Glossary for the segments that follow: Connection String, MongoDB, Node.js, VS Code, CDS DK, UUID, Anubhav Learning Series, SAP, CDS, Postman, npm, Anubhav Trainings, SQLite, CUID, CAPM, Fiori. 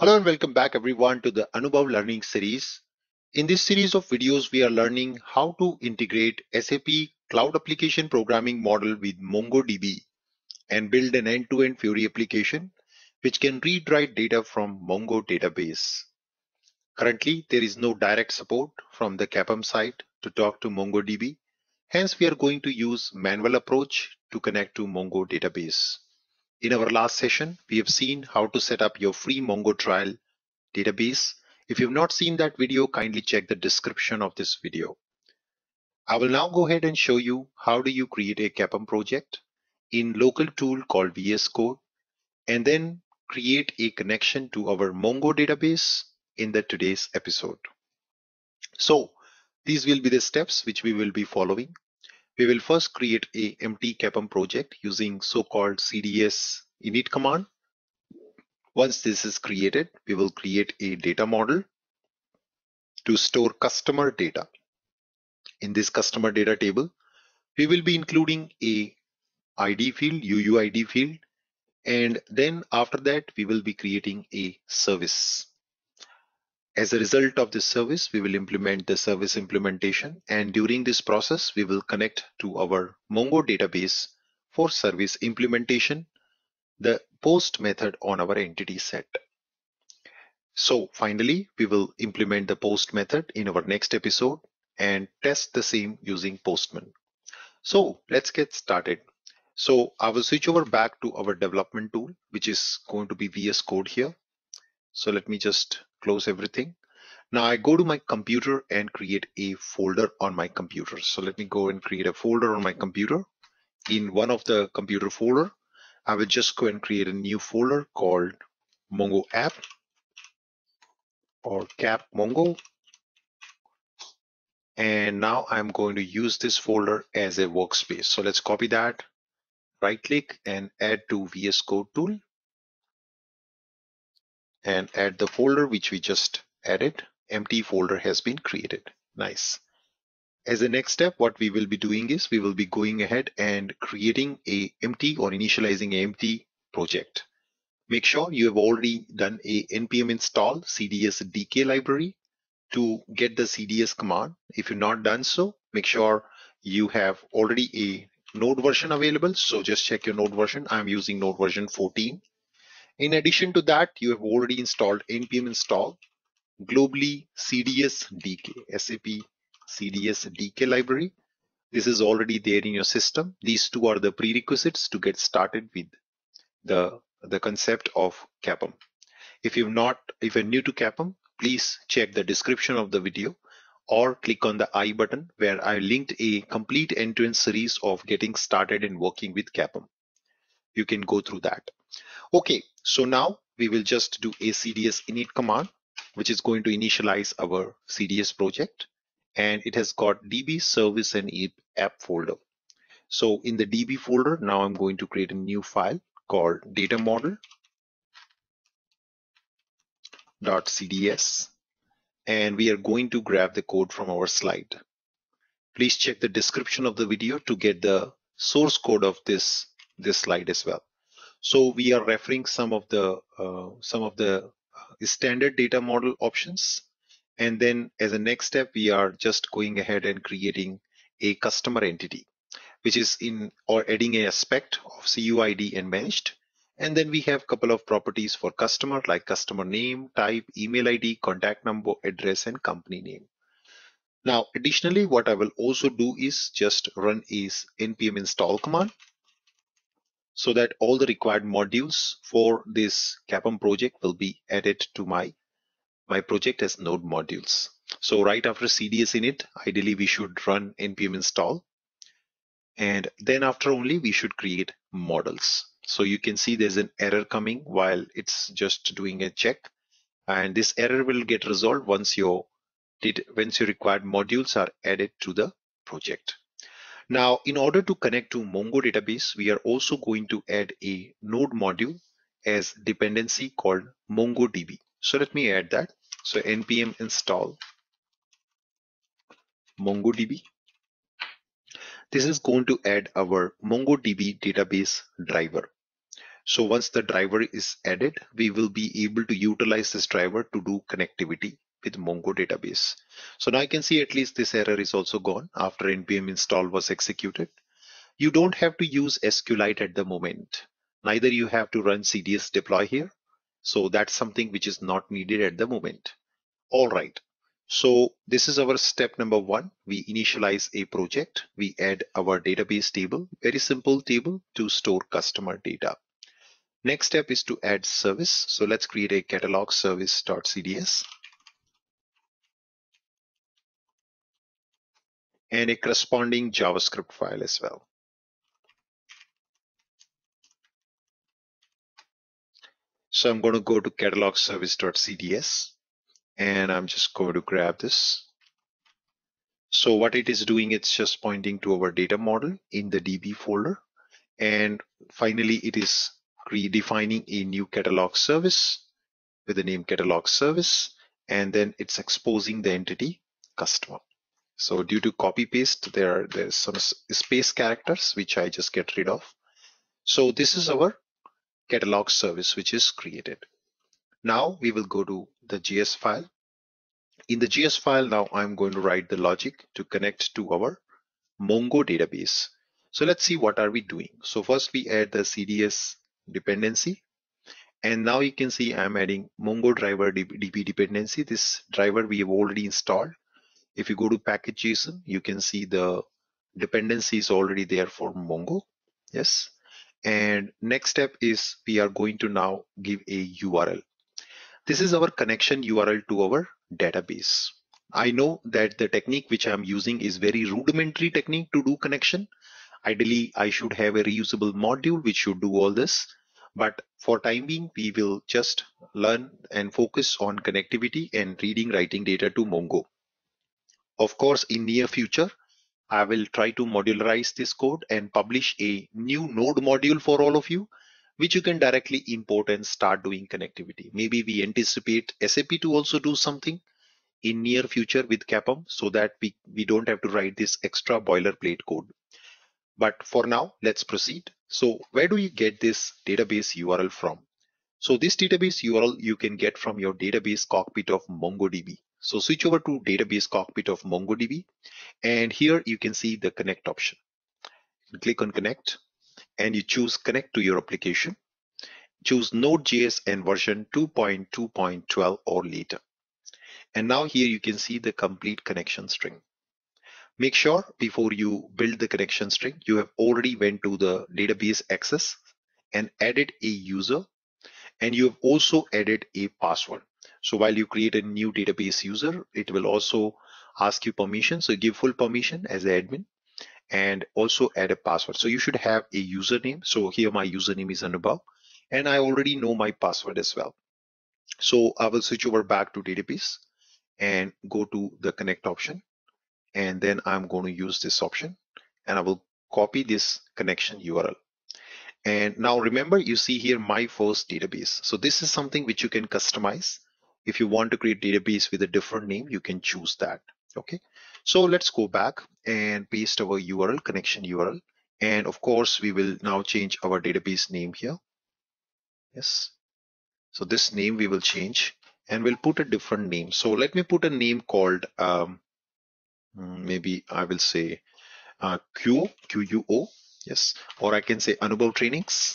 Hello and welcome back everyone to the Anubhav Learning Series. In this series of videos, we are learning how to integrate SAP Cloud Application Programming Model with MongoDB and build an end-to-end Fiori application which can read/write data from Mongo database. Currently, there is no direct support from the CAPM side to talk to MongoDB. Hence, we are going to use manual approach to connect to Mongo database. In our last session, we have seen how to set up your free Mongo trial database. If you've not seen that video, kindly check the description of this video. I will now go ahead and show you how do you create a CAPM project in local tool called VS Code and then create a connection to our Mongo database in the today's episode. So these will be the steps which we will be following. We will first create a empty CAPM project using so-called CDS init command. Once this is created, we will create a data model to store customer data. In this customer data table, we will be including a ID field, UUID field, and then after that, we will be creating a service. As a result of this service, we will implement the service implementation, and during this process, we will connect to our Mongo database for service implementation, the post method on our entity set. So finally, we will implement the post method in our next episode and test the same using Postman. So let's get started. So I will switch over back to our development tool, which is going to be VS Code here. So let me just close everything. Now I go to my computer and create a folder on my computer. So let me go and create a folder on my computer. In one of the computer folder, I will just go and create a new folder called Mongo app or cap Mongo. And now I'm going to use this folder as a workspace. So let's copy that, right click and add to VS Code tool, and add the folder which we just added. Empty folder has been created. Nice. As a next step, what we will be doing is we will be going ahead and creating a empty or initializing a empty project. Make sure you have already done a npm install CDS DK library to get the CDS command. If you're not done so, make sure you have already a Node version available. So just check your Node version. I'm using Node version 14. In addition to that, you have already installed npm install globally CDS DK, SAP CDS DK library. This is already there in your system. These two are the prerequisites to get started with the concept of CAPM. If you're new to CAPM, please check the description of the video or click on the I button where I linked a complete end-to-end series of getting started and working with CAPM. You can go through that. Okay, so now we will just do a CDS init command, which is going to initialize our CDS project, and it has got DB service and app folder. So in the DB folder, now I'm going to create a new file called data model.cds, and we are going to grab the code from our slide. Please check the description of the video to get the source code of this slide as well. So we are referring some of the standard data model options, and then as a next step we are just going ahead and creating a customer entity which is in or adding a aspect of CUID and managed, and then we have a couple of properties for customer like customer name, type, email ID, contact number, address and company name. Now additionally what I will also do is just run is npm install command so that all the required modules for this CAPM project will be added to my project as node modules. So right after CDS init, ideally we should run npm install, and then after only we should create models. So you can see there's an error coming while it's just doing a check, and this error will get resolved once your required modules are added to the project. Now, in order to connect to Mongo database, we are also going to add a node module as dependency called MongoDB. So let me add that. So npm install MongoDB. This is going to add our MongoDB database driver. So once the driver is added, we will be able to utilize this driver to do connectivity with Mongo database. So now I can see at least this error is also gone after npm install was executed. You don't have to use SQLite at the moment. Neither you have to run CDS deploy here. So that's something which is not needed at the moment. All right. So this is our step number one. We initialize a project. We add our database table, very simple table to store customer data. Next step is to add service. So let's create a catalog service.cds and a corresponding JavaScript file as well. So I'm going to go to catalog service.cds and I'm just going to grab this. So what it is doing, it's just pointing to our data model in the DB folder. And finally, it is redefining a new catalog service with the name catalog service, and then it's exposing the entity customer. So due to copy paste, there's some space characters, which I just get rid of. So this is our catalog service which is created. Now we will go to the JS file. In the JS file, now I'm going to write the logic to connect to our Mongo database. So let's see what are we doing. So first we add the CDS dependency, and now you can see I'm adding Mongo driver DB dependency. This driver we have already installed. If you go to package.json, you can see the dependency is already there for Mongo. Yes. And next step is we are going to now give a URL. This is our connection URL to our database. I know that the technique which I'm using is very rudimentary technique to do connection. Ideally, I should have a reusable module which should do all this. But for time being, we will just learn and focus on connectivity and reading, writing data to Mongo. Of course, in near future, I will try to modularize this code and publish a new node module for all of you, which you can directly import and start doing connectivity. Maybe we anticipate SAP to also do something in near future with CAPM so that we don't have to write this extra boilerplate code. But for now, let's proceed. So where do you get this database URL from? So this database URL you can get from your database cockpit of MongoDB. So switch over to database cockpit of MongoDB, and here you can see the connect option. Click on connect and you choose connect to your application. Choose Node.js and version 2.2.12 or later. And now here you can see the complete connection string. Make sure before you build the connection string, you have already went to the database access and added a user, and you have also added a password. So while you create a new database user, it will also ask you permission. So give full permission as an admin and also add a password. So you should have a username. So here my username is Anubhav, and I already know my password as well. So I will switch over back to database and go to the connect option. And then I'm going to use this option and I will copy this connection URL. And now remember, you see here my first database. So this is something which you can customize. If you want to create database with a different name, you can choose that. Okay, so let's go back and paste our URL, connection URL. And of course, we will now change our database name here. Yes. So this name we will change and we'll put a different name. So let me put a name called, maybe I will say QUO. Yes. Or I can say Anubhav Trainings.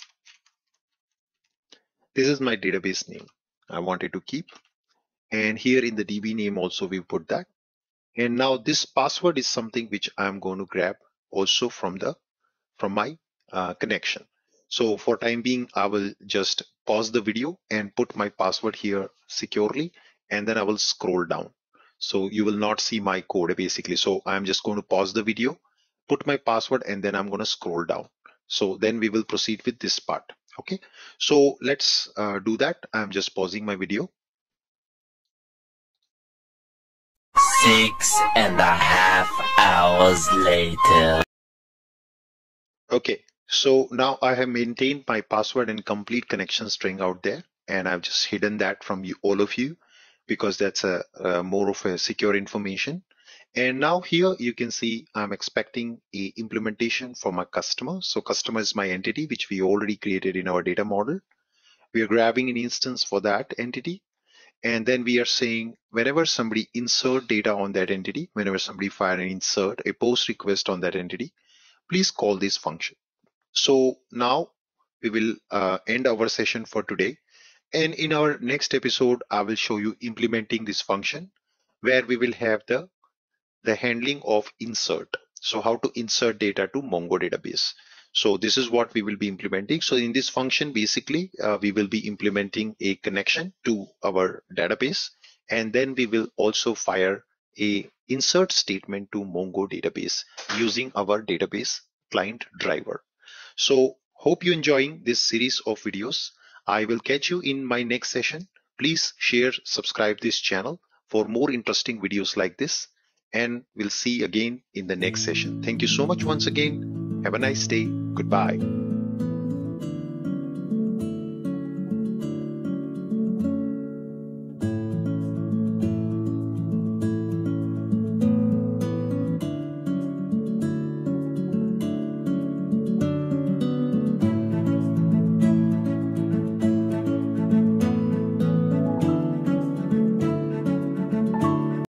This is my database name I wanted to keep. And here in the DB name also we put that. And now this password is something which I'm going to grab also from my connection. So for time being, I will just pause the video and put my password here securely, and then I will scroll down. So you will not see my code basically. So I'm just going to pause the video, put my password, and then I'm going to scroll down. So then we will proceed with this part. Okay, so let's do that. I'm just pausing my video. 6.5 hours later. Okay, so now I have maintained my password and complete connection string out there, and I've just hidden that from you all of you because that's a more of a secure information. And now here you can see I'm expecting a implementation from my customer. So customer is my entity, which we already created in our data model. We are grabbing an instance for that entity. And then we are saying whenever somebody insert data on that entity, whenever somebody fire an insert, a post request on that entity, please call this function. So now we will end our session for today. And in our next episode, I will show you implementing this function where we will have the handling of insert. So how to insert data to Mongo database. So this is what we will be implementing. So in this function, basically, we will be implementing a connection to our database. And then we will also fire a insert statement to Mongo database using our database client driver. So hope you're enjoying this series of videos. I will catch you in my next session. Please share, subscribe this channel for more interesting videos like this. And we'll see again in the next session. Thank you so much once again. Have a nice day. Goodbye.